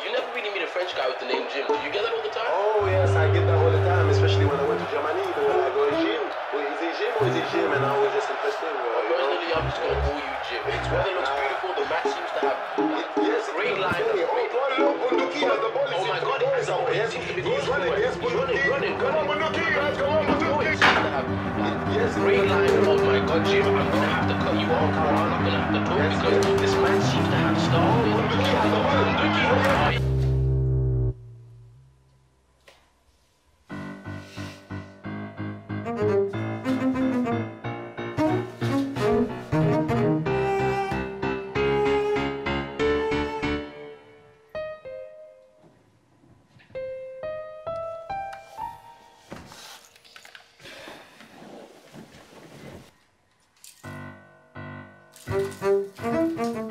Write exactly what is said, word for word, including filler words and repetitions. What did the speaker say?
You never really meet a French guy with the name Jim. Do you get that all the time? Oh, yes, I get that all the time, especially when I went to Germany. When I go to Jim, well, is it Jim or is it Jim? And I was just impressed with him. Well, personally, I'm just going to call you Jim. It's whether it looks beautiful, the match seems to have a great line. Oh, my God, it's a way. He's running, he's running. Come on, Bunduki, guys, come on, Bunduki. Great line. Oh, my God, Jim, I'm going to have to cut you off. I'm not going to have to talk because this man seems to have style. Thank you.